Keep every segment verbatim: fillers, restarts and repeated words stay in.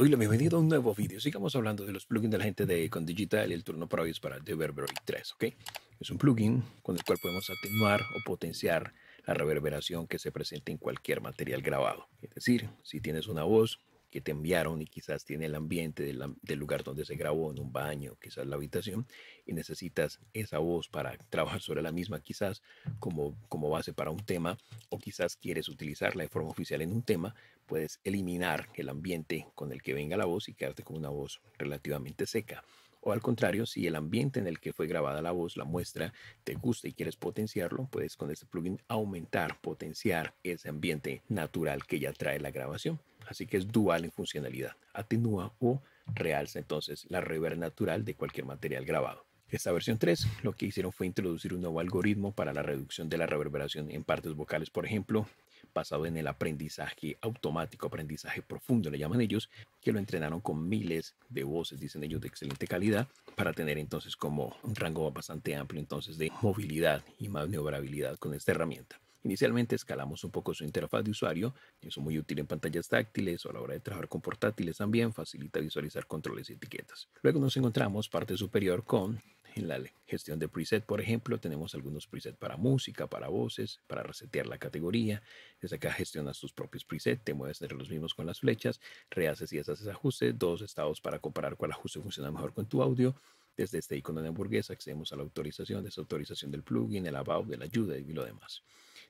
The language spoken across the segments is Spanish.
doy la bienvenida a un nuevo vídeo. Sigamos hablando de los plugins de la gente de Acon Digital y el turno para hoy es para DeVerberate tres, ¿ok? Es un plugin con el cual podemos atenuar o potenciar la reverberación que se presente en cualquier material grabado. Es decir, si tienes una voz que te enviaron y quizás tiene el ambiente de la, del lugar donde se grabó, en un baño, quizás la habitación, y necesitas esa voz para trabajar sobre la misma, quizás como, como base para un tema, o quizás quieres utilizarla de forma oficial en un tema, puedes eliminar el ambiente con el que venga la voz y quedarte con una voz relativamente seca. O al contrario, si el ambiente en el que fue grabada la voz, la muestra, te gusta y quieres potenciarlo, puedes con este plugin aumentar, potenciar ese ambiente natural que ya trae la grabación. Así que es dual en funcionalidad, atenúa o realza entonces la reverb natural de cualquier material grabado. Esta versión tres lo que hicieron fue introducir un nuevo algoritmo para la reducción de la reverberación en partes vocales, por ejemplo, basado en el aprendizaje automático, aprendizaje profundo, le llaman ellos, que lo entrenaron con miles de voces, dicen ellos, de excelente calidad, para tener entonces como un rango bastante amplio entonces de movilidad y maniobrabilidad con esta herramienta. Inicialmente escalamos un poco su interfaz de usuario, eso es muy útil en pantallas táctiles o a la hora de trabajar con portátiles también, facilita visualizar controles y etiquetas. Luego nos encontramos parte superior con, en la gestión de preset, por ejemplo, tenemos algunos presets para música, para voces, para resetear la categoría. Desde acá gestionas tus propios presets, te mueves entre los mismos con las flechas, rehaces y deshaces ajustes, dos estados para comparar cuál ajuste funciona mejor con tu audio. Desde este icono de hamburguesa accedemos a la autorización, desautorización del plugin, el about, de la ayuda y lo demás.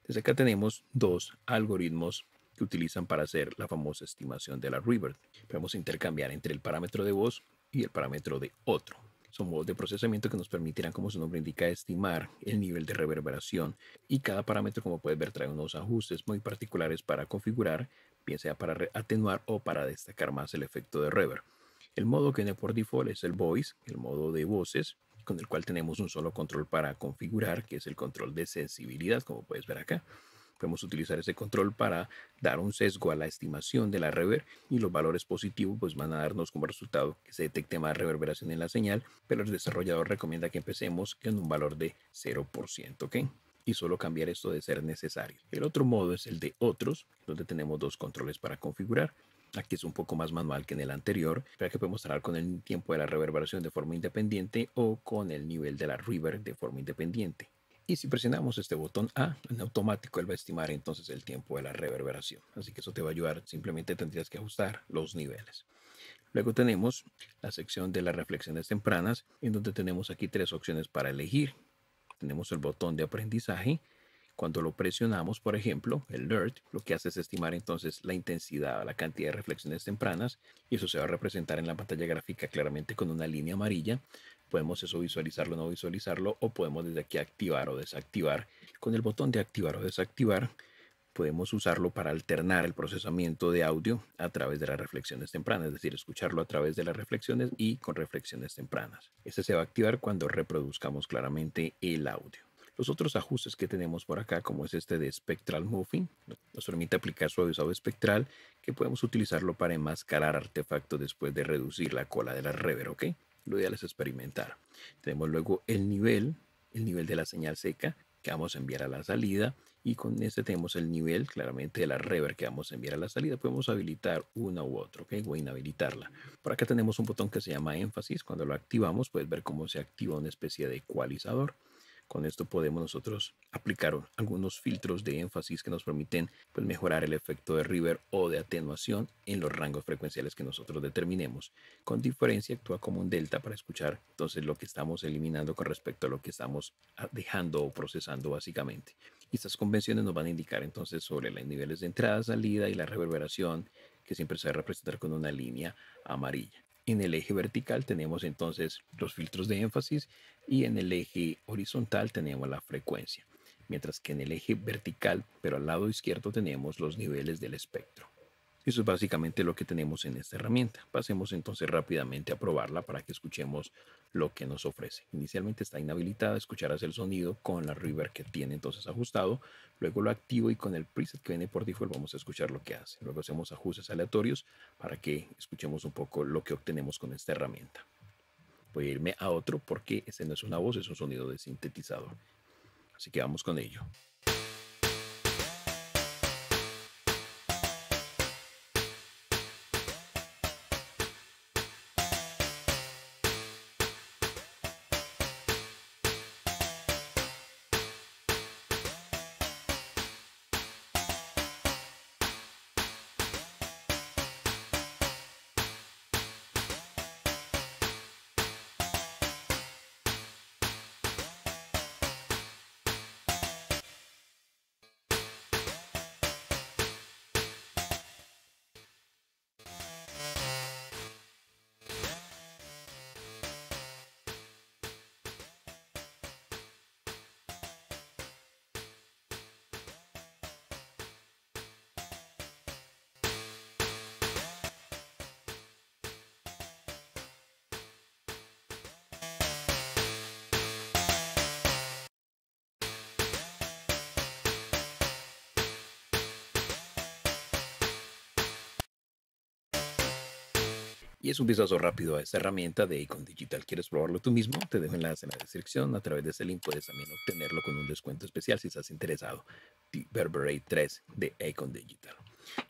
Desde acá tenemos dos algoritmos que utilizan para hacer la famosa estimación de la reverb. Podemos intercambiar entre el parámetro de voz y el parámetro de otro. Son modos de procesamiento que nos permitirán, como su nombre indica, estimar el nivel de reverberación. Y cada parámetro, como puedes ver, trae unos ajustes muy particulares para configurar, bien sea para atenuar o para destacar más el efecto de reverb. El modo que viene por default es el voice, el modo de voces, con el cual tenemos un solo control para configurar, que es el control de sensibilidad, como puedes ver acá. Podemos utilizar ese control para dar un sesgo a la estimación de la reverb y los valores positivos pues van a darnos como resultado que se detecte más reverberación en la señal, pero el desarrollador recomienda que empecemos con un valor de cero por ciento, ¿ok? Y solo cambiar esto de ser necesario. El otro modo es el de otros, donde tenemos dos controles para configurar. Aquí es un poco más manual que en el anterior, pero que podemos trabajar con el tiempo de la reverberación de forma independiente o con el nivel de la reverb de forma independiente. Y si presionamos este botón A, en automático él va a estimar entonces el tiempo de la reverberación. Así que eso te va a ayudar, simplemente tendrías que ajustar los niveles. Luego tenemos la sección de las reflexiones tempranas, en donde tenemos aquí tres opciones para elegir. Tenemos el botón de aprendizaje. Cuando lo presionamos, por ejemplo, el alert, lo que hace es estimar entonces la intensidad, la cantidad de reflexiones tempranas, y eso se va a representar en la pantalla gráfica claramente con una línea amarilla. Podemos eso visualizarlo o no visualizarlo, o podemos desde aquí activar o desactivar. Con el botón de activar o desactivar, podemos usarlo para alternar el procesamiento de audio a través de las reflexiones tempranas, es decir, escucharlo a través de las reflexiones y con reflexiones tempranas. Este se va a activar cuando reproduzcamos claramente el audio. Los otros ajustes que tenemos por acá, como es este de Spectral Muffin, nos permite aplicar suavizado espectral, que podemos utilizarlo para enmascarar artefactos después de reducir la cola de la reverb, ¿ok? Lo ideal es experimentar. Tenemos luego el nivel, el nivel de la señal seca que vamos a enviar a la salida, y con este tenemos el nivel claramente de la reverb que vamos a enviar a la salida. Podemos habilitar una u otra, ¿ok? O inhabilitarla. Por acá tenemos un botón que se llama énfasis. Cuando lo activamos puedes ver cómo se activa una especie de ecualizador. Con esto podemos nosotros aplicar algunos filtros de énfasis que nos permiten pues, mejorar el efecto de reverb o de atenuación en los rangos frecuenciales que nosotros determinemos. Con diferencia actúa como un delta para escuchar entonces lo que estamos eliminando con respecto a lo que estamos dejando o procesando básicamente. Y estas convenciones nos van a indicar entonces sobre los niveles de entrada, salida y la reverberación, que siempre se va a representar con una línea amarilla. En el eje vertical tenemos entonces los filtros de énfasis y en el eje horizontal tenemos la frecuencia. Mientras que en el eje vertical, pero al lado izquierdo, tenemos los niveles del espectro. Eso es básicamente lo que tenemos en esta herramienta. Pasemos entonces rápidamente a probarla para que escuchemos lo que nos ofrece. Inicialmente está inhabilitada, escucharás el sonido con la reverb que tiene entonces ajustado. Luego lo activo y con el preset que viene por default vamos a escuchar lo que hace. Luego hacemos ajustes aleatorios para que escuchemos un poco lo que obtenemos con esta herramienta. Voy a irme a otro porque este no es una voz, es un sonido de sintetizador. Así que vamos con ello. Y es un vistazo rápido a esta herramienta de Acon Digital. ¿Quieres probarlo tú mismo? Te dejo enlace en la descripción. A través de ese link puedes también obtenerlo con un descuento especial si estás interesado. DeVerberate tres de Acon Digital.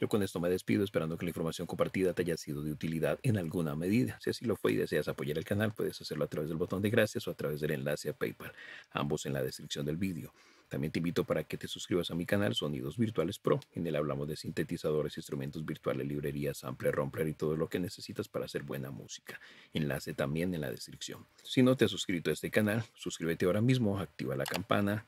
Yo con esto me despido, esperando que la información compartida te haya sido de utilidad en alguna medida. Si así lo fue y deseas apoyar el canal, puedes hacerlo a través del botón de gracias o a través del enlace a PayPal, ambos en la descripción del vídeo. También te invito para que te suscribas a mi canal Sonidos Virtuales Pro. En él hablamos de sintetizadores, instrumentos virtuales, librerías, sampler, rompler y todo lo que necesitas para hacer buena música. Enlace también en la descripción. Si no te has suscrito a este canal, suscríbete ahora mismo, activa la campana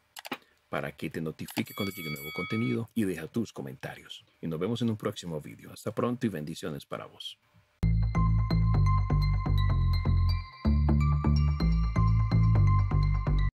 para que te notifique cuando llegue nuevo contenido y deja tus comentarios. Y nos vemos en un próximo video. Hasta pronto y bendiciones para vos.